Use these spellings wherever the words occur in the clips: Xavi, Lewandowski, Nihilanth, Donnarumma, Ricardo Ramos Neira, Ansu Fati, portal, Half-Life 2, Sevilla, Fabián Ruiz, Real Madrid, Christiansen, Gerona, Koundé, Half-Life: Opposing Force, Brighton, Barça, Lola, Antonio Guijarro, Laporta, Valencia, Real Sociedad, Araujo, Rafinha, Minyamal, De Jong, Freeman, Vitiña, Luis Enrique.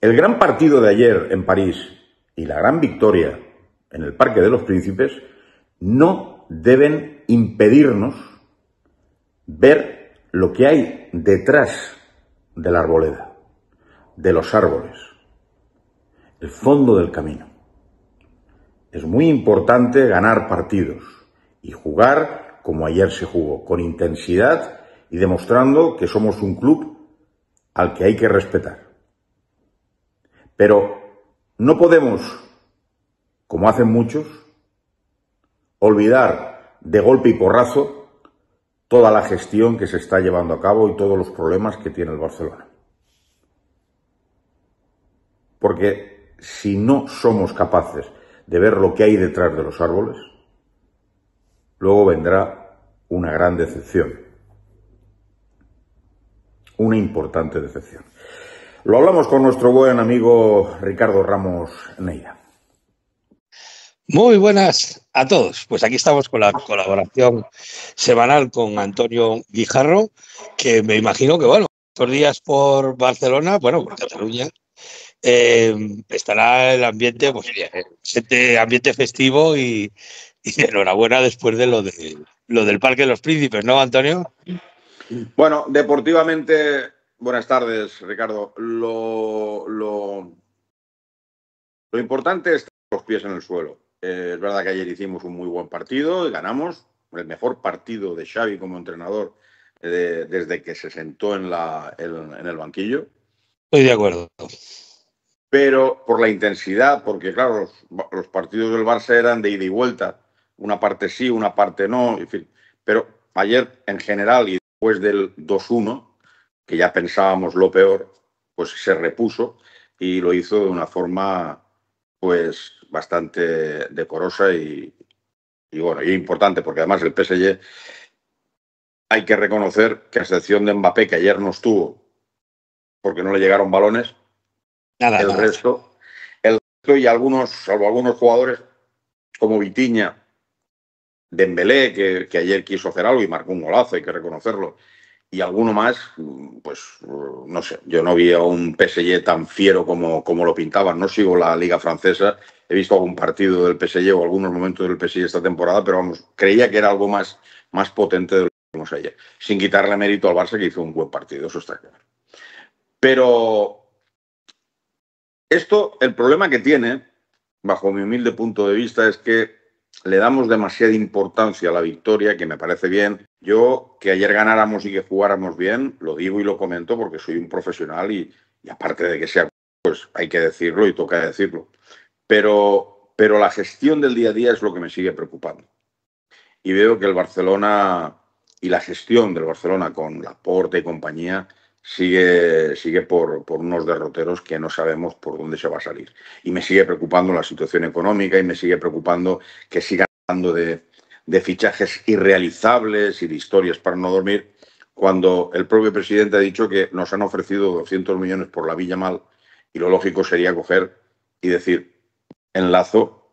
El gran partido de ayer en París y la gran victoria en el Parque de los Príncipes no deben impedirnos ver lo que hay detrás de la arboleda, de los árboles, el fondo del camino. Es muy importante ganar partidos y jugar como ayer se jugó, con intensidad y demostrando que somos un club al que hay que respetar. Pero no podemos, como hacen muchos, olvidar de golpe y porrazo toda la gestión que se está llevando a cabo y todos los problemas que tiene el Barcelona. Porque si no somos capaces de ver lo que hay detrás de los árboles, luego vendrá una gran decepción. Una importante decepción. Lo hablamos con nuestro buen amigo Ricardo Ramos Neira. Muy buenas a todos. Pues aquí estamos con la colaboración semanal con Antonio Guijarro, que me imagino que, bueno, estos días por Barcelona, bueno, por Cataluña, estará el ambiente, pues, este ambiente festivo y enhorabuena después de lo del Parque de los Príncipes, ¿no, Antonio? Bueno, deportivamente... Buenas tardes, Ricardo. Lo importante es tener los pies en el suelo. Es verdad que ayer hicimos un muy buen partido y ganamos el mejor partido de Xavi como entrenador desde que se sentó en el banquillo. Estoy de acuerdo. Pero por la intensidad, porque claro, los partidos del Barça eran de ida y vuelta. Una parte sí, una parte no, en fin. Pero ayer en general y después del 2-1... que ya pensábamos lo peor, pues se repuso y lo hizo de una forma pues bastante decorosa y bueno, y importante, porque además el PSG hay que reconocer que a excepción de Mbappé, que ayer no estuvo porque no le llegaron balones, el resto y algunos, salvo algunos jugadores como Vitiña, Dembélé, que ayer quiso hacer algo y marcó un golazo, hay que reconocerlo, y alguno más, pues no sé, yo no vi a un PSG tan fiero como lo pintaban. No sigo la liga francesa, he visto algún partido del PSG o algunos momentos del PSG esta temporada, pero vamos, creía que era algo más potente de lo que vimos ayer, sin quitarle mérito al Barça, que hizo un buen partido, eso está claro. Pero esto, el problema que tiene, bajo mi humilde punto de vista, es que le damos demasiada importancia a la victoria, que me parece bien. Yo, que ayer ganáramos y que jugáramos bien, lo digo y lo comento porque soy un profesional y aparte de que sea, pues hay que decirlo y toca decirlo. Pero la gestión del día a día es lo que me sigue preocupando. Y veo que el Barcelona y la gestión del Barcelona con Laporta y compañía sigue por unos derroteros que no sabemos por dónde se va a salir. Y me sigue preocupando la situación económica y me sigue preocupando que sigan hablando de fichajes irrealizables y de historias para no dormir, cuando el propio presidente ha dicho que nos han ofrecido 200 millones por la Minyamal y lo lógico sería coger y decir enlazo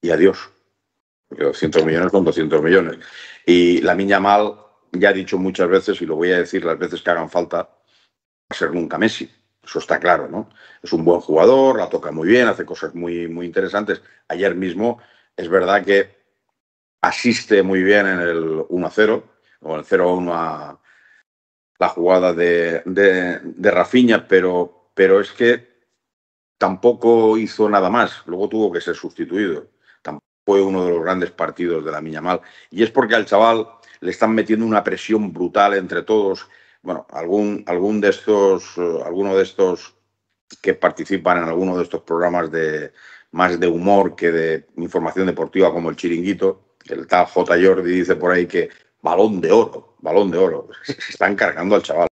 y adiós. Porque 200 millones son 200 millones. Y la Minyamal, ya he dicho muchas veces y lo voy a decir las veces que hagan falta, va a ser nunca Messi, eso está claro, ¿no? Es un buen jugador, la toca muy bien, hace cosas muy, muy interesantes. Ayer mismo es verdad que asiste muy bien en el 1-0 o en el 0-1 a la jugada de Rafinha, pero es que tampoco hizo nada más, luego tuvo que ser sustituido. Tampoco fue uno de los grandes partidos de la Minyamal y es porque al chaval le están metiendo una presión brutal entre todos. Bueno, alguno de estos que participan en alguno de estos programas de más de humor que de información deportiva como El Chiringuito, el tal J. Jordi dice por ahí que balón de oro, se están cargando al chaval.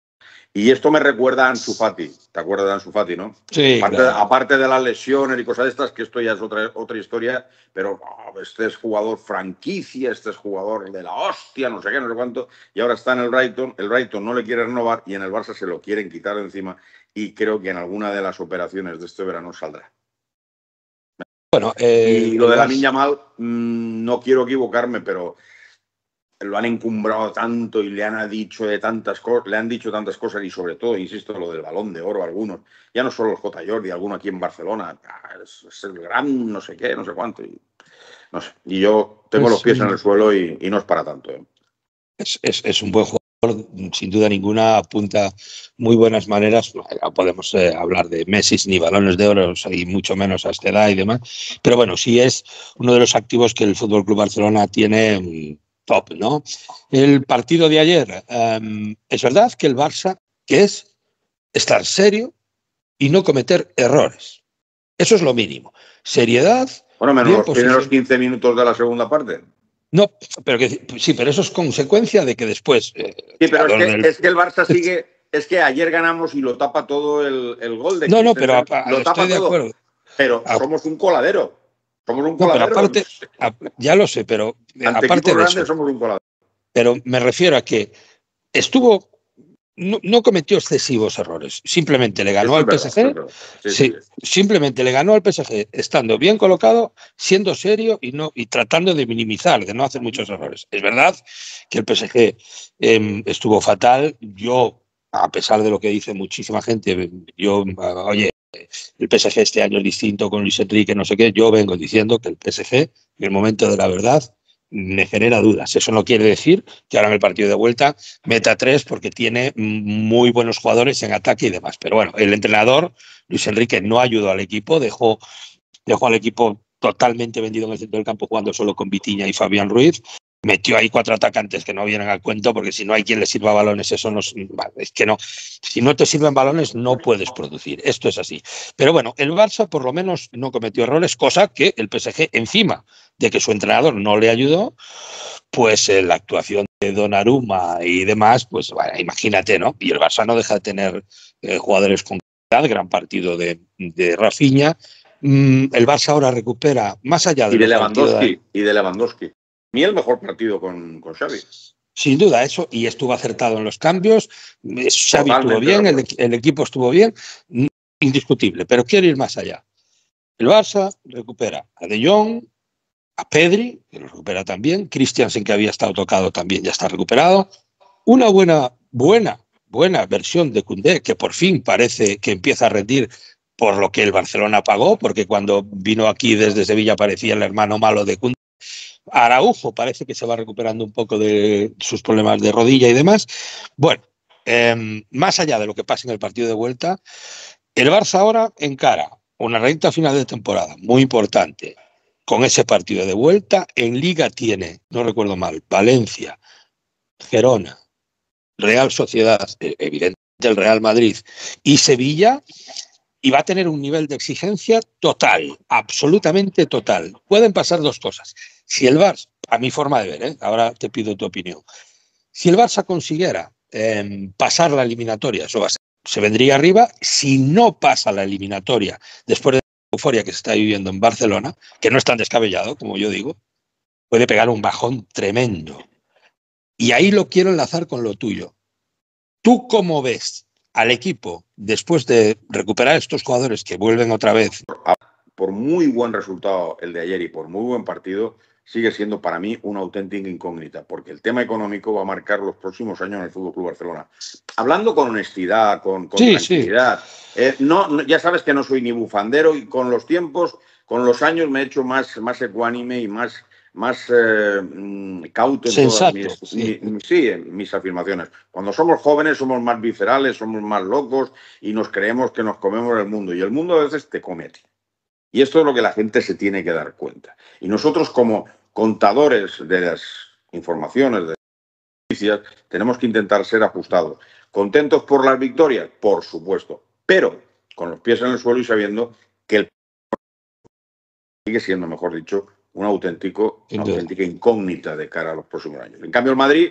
Y esto me recuerda a Ansu Fati, ¿te acuerdas de Ansu Fati, no? Sí, aparte de las lesiones y cosas de estas, que esto ya es otra historia, pero oh, este es jugador franquicia, este es jugador de la hostia, no sé qué, no sé cuánto, y ahora está en el Brighton no le quiere renovar y en el Barça se lo quieren quitar de encima y creo que en alguna de las operaciones de este verano saldrá. Bueno, y lo de la Minyamal, no quiero equivocarme, pero lo han encumbrado tanto y le han dicho tantas cosas, y sobre todo, insisto, lo del balón de oro, algunos, ya no solo el J. Jordi, alguno aquí en Barcelona, es el gran no sé qué, no sé cuánto, y, no sé, y yo tengo pues los pies en el suelo y no es para tanto. Es un buen jugador, sin duda ninguna, apunta muy buenas maneras, no podemos hablar de Messi ni balones de oro, y mucho menos a esta edad y demás, pero bueno, sí es uno de los activos que el Fútbol Club Barcelona tiene top, ¿no? El partido de ayer, es verdad que el Barça, que es estar serio y no cometer errores. Eso es lo mínimo. Seriedad. Bueno, menos los primeros 15 minutos de la segunda parte. No, pero que sí, pero eso es consecuencia de que después. Sí, pero es que el Barça sigue. Es que ayer ganamos y lo tapa todo el gol de. No, pero lo tapa estoy todo. De acuerdo. Pero somos un coladero. Somos un coladero. No, aparte, ya lo sé, pero ante aparte de eso, somos un coladero. Pero me refiero a que no cometió excesivos errores. Simplemente le ganó al PSG. Sí. Simplemente le ganó al PSG, estando bien colocado, siendo serio y tratando de minimizar, de no hacer muchos errores. Es verdad que el PSG estuvo fatal. Yo, a pesar de lo que dice muchísima gente, oye, el PSG este año es distinto con Luis Enrique, no sé qué. Yo vengo diciendo que el PSG, en el momento de la verdad, me genera dudas. Eso no quiere decir que ahora en el partido de vuelta meta 3, porque tiene muy buenos jugadores en ataque y demás. Pero bueno, el entrenador, Luis Enrique, no ayudó al equipo, dejó al equipo totalmente vendido en el centro del campo, jugando solo con Vitiña y Fabián Ruiz. Metió ahí 4 atacantes que no vienen al cuento, porque si no hay quien le sirva balones, eso no es que no. Si no te sirven balones, no puedes producir. Esto es así. Pero bueno, el Barça por lo menos no cometió errores, cosa que el PSG, encima de que su entrenador no le ayudó, pues la actuación de Donnarumma y demás, pues bueno, imagínate, ¿no? Y el Barça no deja de tener jugadores con calidad, gran partido de Rafinha. El Barça ahora recupera, más allá de Lewandowski. Ni el mejor partido con Xavi. Sin duda, eso, y estuvo acertado en los cambios. Xavi estuvo bien, el equipo estuvo bien, indiscutible, pero quiero ir más allá. El Barça recupera a De Jong, a Pedri, que lo recupera también, Christiansen, que había estado tocado, también ya está recuperado. Una buena versión de Koundé, que por fin parece que empieza a rendir, por lo que el Barcelona pagó, porque cuando vino aquí desde Sevilla parecía el hermano malo de Koundé. Araujo parece que se va recuperando un poco de sus problemas de rodilla y demás. Bueno, más allá de lo que pase en el partido de vuelta, el Barça ahora encara una recta final de temporada muy importante con ese partido de vuelta. En Liga tiene, no recuerdo mal, Valencia, Gerona, Real Sociedad, evidentemente el Real Madrid y Sevilla. Y va a tener un nivel de exigencia total, absolutamente total. Pueden pasar dos cosas. Si el Barça, a mi forma de ver, ahora te pido tu opinión, si el Barça consiguiera pasar la eliminatoria, eso va a ser, se vendría arriba. Si no pasa la eliminatoria, después de la euforia que se está viviendo en Barcelona, que no es tan descabellado, como yo digo, puede pegar un bajón tremendo. Y ahí lo quiero enlazar con lo tuyo. ¿Tú cómo ves al equipo después de recuperar estos jugadores que vuelven otra vez? Por muy buen resultado el de ayer y por muy buen partido, sigue siendo para mí una auténtica incógnita, porque el tema económico va a marcar los próximos años en el Fútbol Club Barcelona. Hablando con honestidad, con tranquilidad, sí. Ya sabes que no soy ni bufandero, y con los tiempos, con los años, me he hecho más ecuánime y más cauto en sensato, todas mis afirmaciones. Cuando somos jóvenes somos más viscerales, somos más locos y nos creemos que nos comemos el mundo, y el mundo a veces te comete. Y esto es lo que la gente se tiene que dar cuenta. Y nosotros, como contadores de las informaciones, de las noticias, tenemos que intentar ser ajustados. ¿Contentos por las victorias? Por supuesto, pero con los pies en el suelo y sabiendo que el sigue siendo, mejor dicho, una auténtica incógnita de cara a los próximos años. En cambio, el Madrid,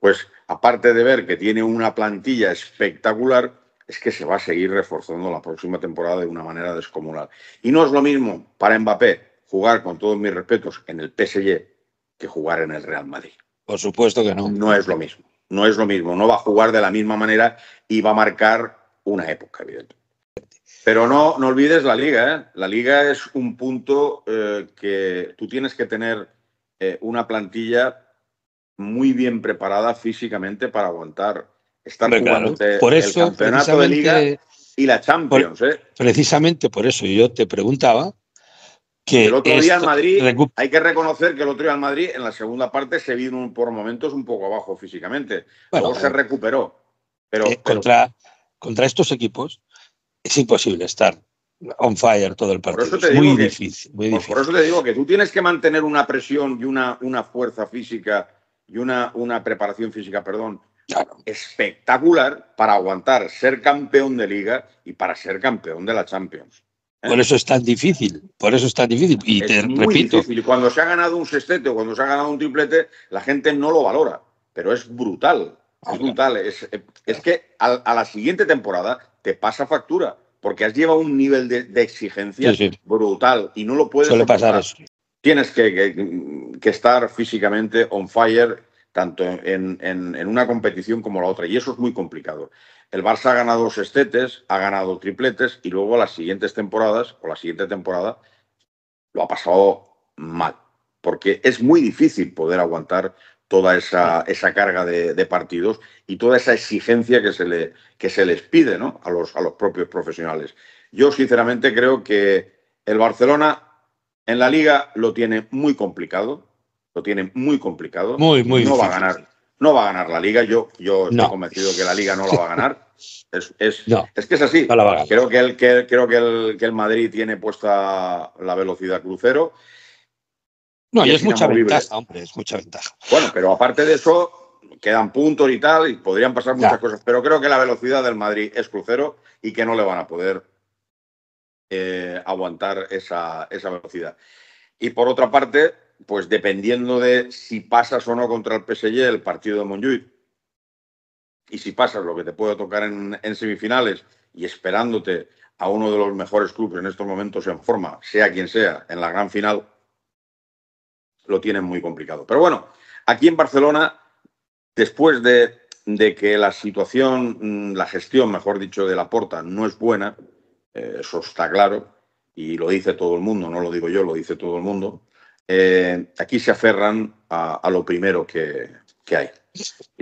pues aparte de ver que tiene una plantilla espectacular, es que se va a seguir reforzando la próxima temporada de una manera descomunal. Y no es lo mismo para Mbappé jugar, con todos mis respetos, en el PSG que jugar en el Real Madrid. Por supuesto que no. No es lo mismo. No es lo mismo. No va a jugar de la misma manera y va a marcar una época, evidentemente. Pero no olvides la Liga, ¿eh? La Liga es un punto que tú tienes que tener una plantilla muy bien preparada físicamente para aguantar. Están jugando el campeonato de Liga y la Champions. Precisamente por eso yo te preguntaba que el otro día en Madrid, hay que reconocer que el otro día en Madrid, en la segunda parte, se vino por momentos un poco abajo físicamente. Bueno, luego se recuperó. Pero contra estos equipos es imposible estar on fire todo el partido. Por eso te digo muy difícil, muy difícil. Por eso te digo que tú tienes que mantener una presión y una fuerza física y una preparación física, perdón, claro, espectacular para aguantar, ser campeón de Liga y para ser campeón de la Champions. Por eso es tan difícil, por eso es tan difícil. Y es muy difícil. Cuando se ha ganado un sextete o cuando se ha ganado un triplete, la gente no lo valora, pero es brutal. Es brutal. Es que a la siguiente temporada te pasa factura, porque has llevado un nivel de exigencia brutal y no lo puedes soportar. Tienes que estar físicamente on fire, tanto en una competición como la otra, y eso es muy complicado. El Barça ha ganado sextetes, ha ganado tripletes, y luego las siguientes temporadas, o la siguiente temporada, lo ha pasado mal, porque es muy difícil poder aguantar toda esa carga de partidos y toda esa exigencia que se les pide, ¿no?, a los propios profesionales. Yo, sinceramente, creo que el Barcelona en la Liga lo tiene muy complicado, muy difícil. No va a ganar la Liga. Yo estoy convencido que la Liga no la va a ganar. Es que es así. No la va a ganar. Creo que el Madrid tiene puesta la velocidad crucero. No, y es mucha ventaja, hombre, es mucha ventaja. Bueno, pero aparte de eso, quedan puntos y tal, y podrían pasar muchas cosas. Pero creo que la velocidad del Madrid es crucero y que no le van a poder aguantar esa velocidad. Y por otra parte, pues dependiendo de si pasas o no contra el PSG el partido de Montjuic, y si pasas lo que te puede tocar en semifinales, y esperándote a uno de los mejores clubes en estos momentos en forma, sea quien sea, en la gran final, lo tienen muy complicado. Pero bueno, aquí en Barcelona, después de que la situación, la gestión, mejor dicho, de Laporta no es buena, eso está claro, y lo dice todo el mundo, no lo digo yo, lo dice todo el mundo. Aquí se aferran a lo primero que hay.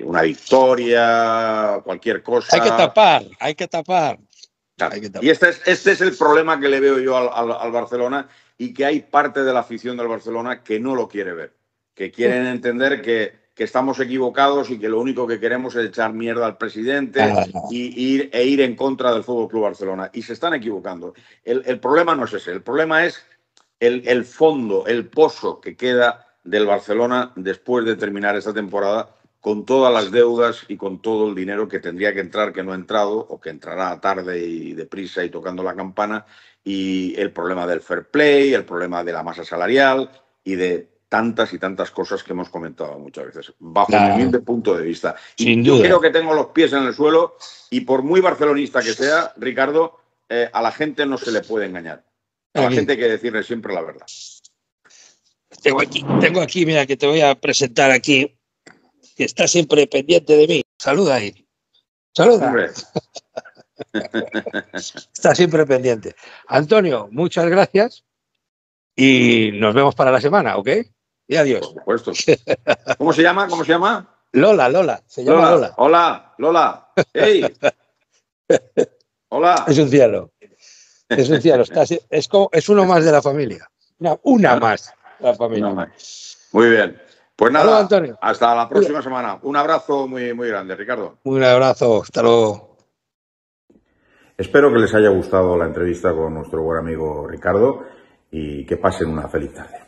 Una victoria, cualquier cosa. Hay que tapar. Claro. Y este es el problema que le veo yo al Barcelona, y que hay parte de la afición del Barcelona que no lo quiere ver, que quieren entender que estamos equivocados y que lo único que queremos es echar mierda al presidente e ir en contra del FC Barcelona. Y se están equivocando. El problema no es ese, el problema es el fondo, el pozo que queda del Barcelona después de terminar esta temporada, con todas las deudas y con todo el dinero que tendría que entrar, que no ha entrado, o que entrará tarde y deprisa y tocando la campana, y el problema del fair play, el problema de la masa salarial y de tantas y tantas cosas que hemos comentado muchas veces, bajo mi humilde punto de vista. Sin duda. Yo creo que tengo los pies en el suelo, y por muy barcelonista que sea, Ricardo, a la gente no se le puede engañar. A la gente hay que decirle siempre la verdad. Tengo aquí, mira, que te voy a presentar aquí, que está siempre pendiente de mí. Saluda ahí. Saluda. Está siempre pendiente. Antonio, muchas gracias y nos vemos para la semana, ¿ok? Y adiós. Por supuesto. ¿Cómo se llama? Lola. Se llama Lola. Hola. ¡Ey! Hola. Es un cielo. Es uno más de la familia. Una más de la familia. Muy bien. Pues nada, Antonio. Hasta la próxima semana. Un abrazo muy, muy grande, Ricardo. Un abrazo. Hasta luego. Espero que les haya gustado la entrevista con nuestro buen amigo Ricardo y que pasen una feliz tarde.